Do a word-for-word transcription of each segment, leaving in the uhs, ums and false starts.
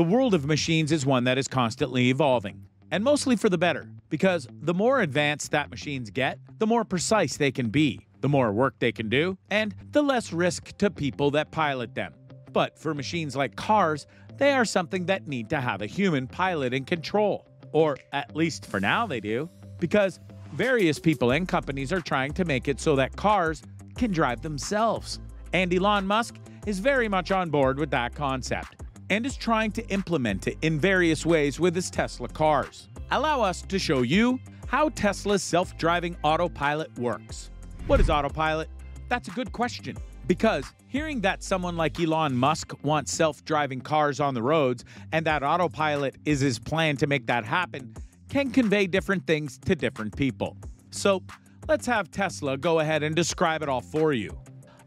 The world of machines is one that is constantly evolving, and mostly for the better, because the more advanced that machines get, the more precise they can be, the more work they can do, and the less risk to people that pilot them. But for machines like cars, they are something that need to have a human pilot in control. Or at least for now they do, because various people and companies are trying to make it so that cars can drive themselves. And Elon Musk is very much on board with that concept, and is trying to implement it in various ways with his Tesla cars. Allow us to show you how Tesla's self-driving autopilot works. What is autopilot? That's a good question, because hearing that someone like Elon Musk wants self-driving cars on the roads and that autopilot is his plan to make that happen can convey different things to different people. So let's have Tesla go ahead and describe it all for you.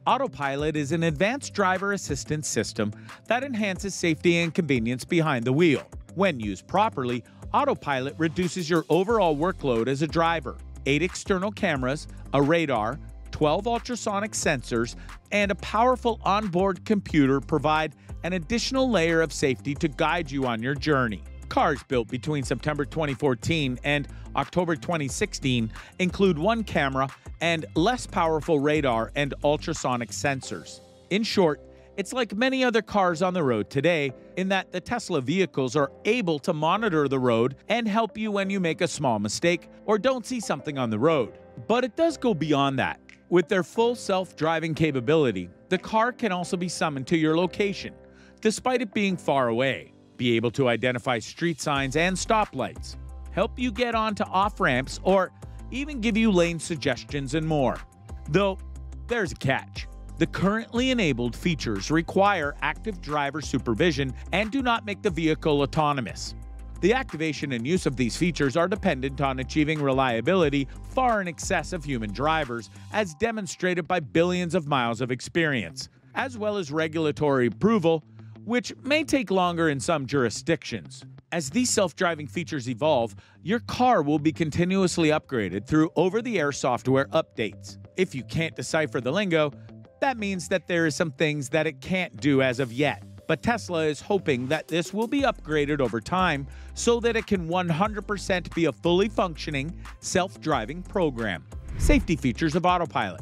Autopilot is an advanced driver assistance system that enhances safety and convenience behind the wheel. When used properly, autopilot reduces your overall workload as a driver. Eight external cameras, a radar, twelve ultrasonic sensors, and a powerful onboard computer provide an additional layer of safety to guide you on your journey. Cars built between September twenty fourteen and October twenty sixteen include one camera and less powerful radar and ultrasonic sensors. In short, it's like many other cars on the road today in that the Tesla vehicles are able to monitor the road and help you when you make a small mistake or don't see something on the road. But it does go beyond that. With their full self-driving capability, the car can also be summoned to your location, despite it being far away, be able to identify street signs and stoplights, help you get onto off-ramps, or even give you lane suggestions and more. Though, there's a catch. The currently enabled features require active driver supervision and do not make the vehicle autonomous. The activation and use of these features are dependent on achieving reliability far in excess of human drivers, as demonstrated by billions of miles of experience, as well as regulatory approval, which may take longer in some jurisdictions. As these self-driving features evolve, your car will be continuously upgraded through over-the-air software updates. If you can't decipher the lingo, that means that there are some things that it can't do as of yet. But Tesla is hoping that this will be upgraded over time so that it can one hundred percent be a fully functioning, self-driving program. Safety features of autopilot.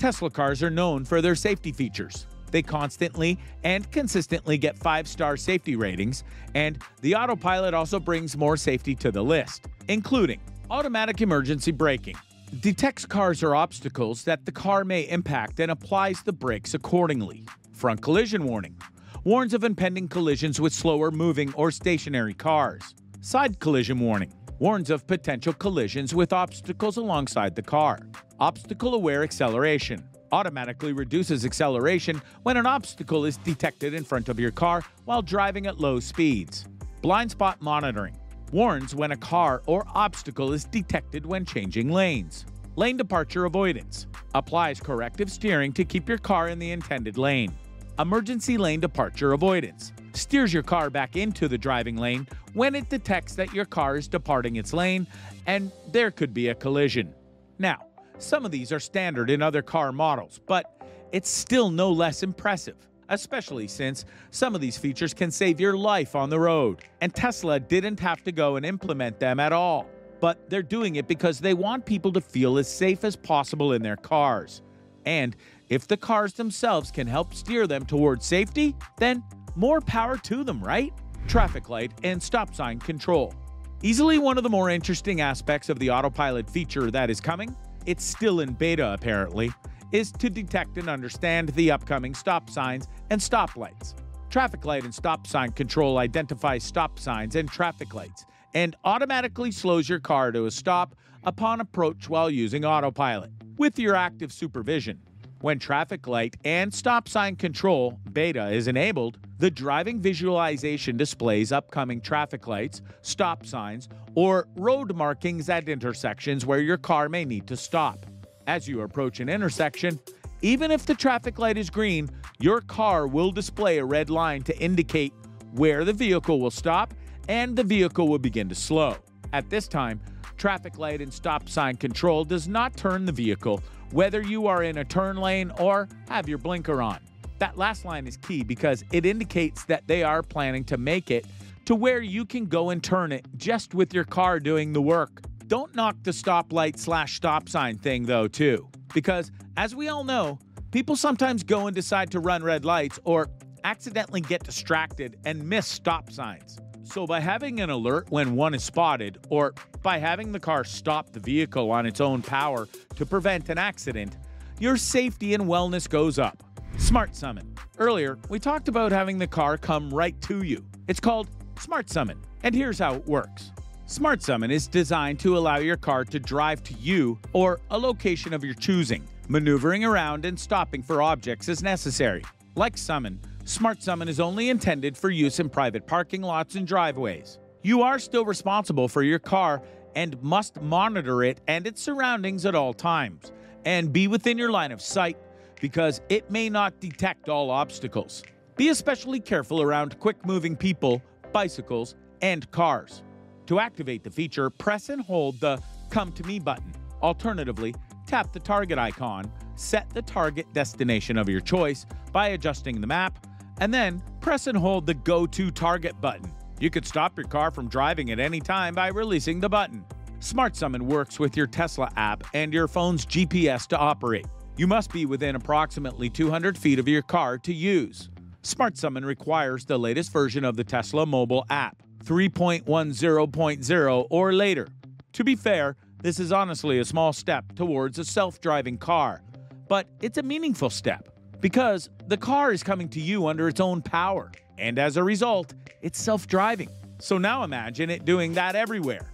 Tesla cars are known for their safety features. They constantly and consistently get five-star safety ratings, and the autopilot also brings more safety to the list, including automatic emergency braking. Detects cars or obstacles that the car may impact and applies the brakes accordingly. Front collision warning. Warns of impending collisions with slower-moving or stationary cars. Side collision warning. Warns of potential collisions with obstacles alongside the car. Obstacle-aware acceleration. Automatically reduces acceleration when an obstacle is detected in front of your car while driving at low speeds. Blind spot monitoring. Warns when a car or obstacle is detected when changing lanes. Lane departure avoidance. Applies corrective steering to keep your car in the intended lane. Emergency lane departure avoidance. Steers your car back into the driving lane when it detects that your car is departing its lane and there could be a collision. Now, some of these are standard in other car models, but it's still no less impressive, especially since some of these features can save your life on the road. And Tesla didn't have to go and implement them at all, but they're doing it because they want people to feel as safe as possible in their cars. And if the cars themselves can help steer them towards safety, then more power to them, right? Traffic light and stop sign control. Easily one of the more interesting aspects of the autopilot feature that is coming, it's still in beta apparently, is to detect and understand the upcoming stop signs and stoplights. Traffic light and stop sign control identifies stop signs and traffic lights and automatically slows your car to a stop upon approach while using autopilot, with your active supervision. When traffic light and stop sign control, beta, is enabled, the driving visualization displays upcoming traffic lights, stop signs, or road markings at intersections where your car may need to stop. As you approach an intersection, even if the traffic light is green, your car will display a red line to indicate where the vehicle will stop and the vehicle will begin to slow. At this time, traffic light and stop sign control does not turn the vehicle, whether you are in a turn lane or have your blinker on. That last line is key because it indicates that they are planning to make it to where you can go and turn it just with your car doing the work. Don't knock the stoplight slash stop sign thing though too, because as we all know, people sometimes go and decide to run red lights or accidentally get distracted and miss stop signs. So by having an alert when one is spotted, or by having the car stop the vehicle on its own power to prevent an accident, your safety and wellness goes up. Smart Summon. Earlier, we talked about having the car come right to you. It's called Smart Summon, and here's how it works. Smart Summon is designed to allow your car to drive to you or a location of your choosing, maneuvering around and stopping for objects as necessary. Like Summon, Smart Summon is only intended for use in private parking lots and driveways. You are still responsible for your car and must monitor it and its surroundings at all times, and be within your line of sight because it may not detect all obstacles. Be especially careful around quick-moving people, bicycles, and cars. To activate the feature, press and hold the Come to Me button. Alternatively, tap the target icon, set the target destination of your choice by adjusting the map, and then press and hold the Go to Target button. You could stop your car from driving at any time by releasing the button. Smart Summon works with your Tesla app and your phone's G P S to operate. You must be within approximately two hundred feet of your car to use. Smart Summon requires the latest version of the Tesla mobile app, three point one zero point zero or later. To be fair, this is honestly a small step towards a self-driving car, but it's a meaningful step because the car is coming to you under its own power, and as a result, it's self-driving. So now imagine it doing that everywhere,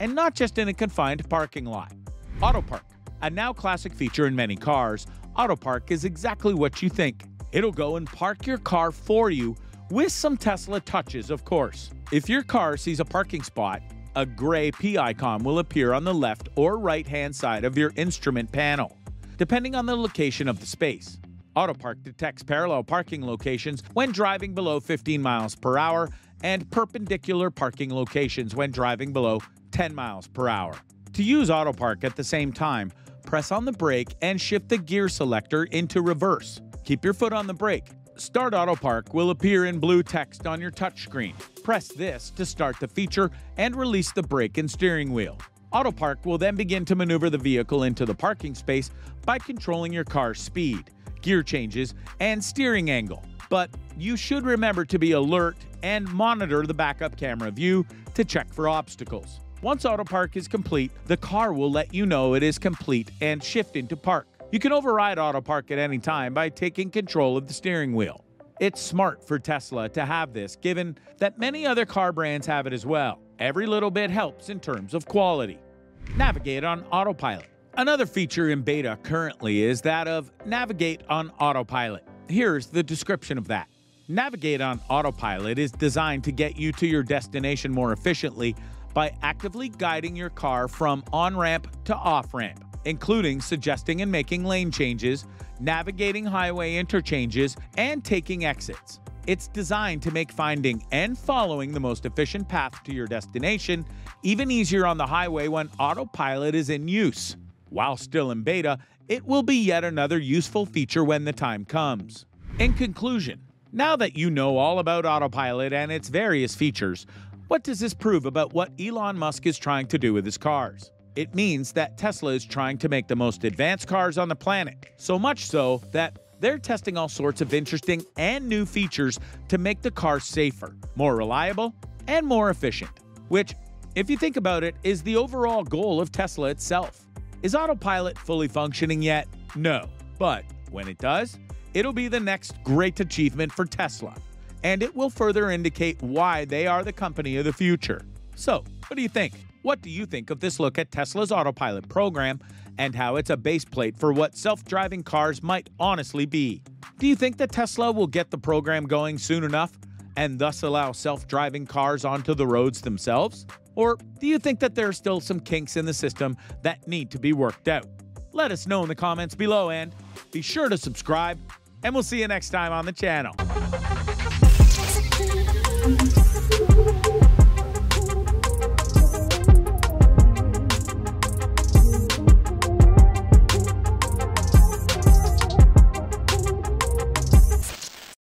and not just in a confined parking lot. Autopark, a now classic feature in many cars, Autopark is exactly what you think. It'll go and park your car for you with some Tesla touches, of course. If your car sees a parking spot, a gray P icon will appear on the left or right-hand side of your instrument panel, depending on the location of the space. Autopark detects parallel parking locations when driving below fifteen miles per hour and perpendicular parking locations when driving below ten miles per hour. To use Autopark at the same time, press on the brake and shift the gear selector into reverse. Keep your foot on the brake. Start Autopark will appear in blue text on your touchscreen. Press this to start the feature and release the brake and steering wheel. Autopark will then begin to maneuver the vehicle into the parking space by controlling your car's speed, gear changes, and steering angle. But you should remember to be alert and monitor the backup camera view to check for obstacles. Once Autopark is complete, the car will let you know it is complete and shift into park. You can override Autopark at any time by taking control of the steering wheel. It's smart for Tesla to have this, given that many other car brands have it as well. Every little bit helps in terms of quality. Navigate on Autopilot. Another feature in beta currently is that of Navigate on Autopilot. Here's the description of that. Navigate on Autopilot is designed to get you to your destination more efficiently by actively guiding your car from on-ramp to off-ramp, including suggesting and making lane changes, navigating highway interchanges, and taking exits. It's designed to make finding and following the most efficient path to your destination even easier on the highway when Autopilot is in use. While still in beta, it will be yet another useful feature when the time comes. In conclusion, now that you know all about Autopilot and its various features, what does this prove about what Elon Musk is trying to do with his cars? It means that Tesla is trying to make the most advanced cars on the planet, so much so that they're testing all sorts of interesting and new features to make the car safer, more reliable, and more efficient, which, if you think about it, is the overall goal of Tesla itself. Is Autopilot fully functioning yet? No, but when it does, it'll be the next great achievement for Tesla, and it will further indicate why they are the company of the future. So, what do you think? What do you think of this look at Tesla's Autopilot program and how it's a base plate for what self-driving cars might honestly be? Do you think that Tesla will get the program going soon enough and thus allow self-driving cars onto the roads themselves? Or do you think that there are still some kinks in the system that need to be worked out? Let us know in the comments below and be sure to subscribe, and we'll see you next time on the channel.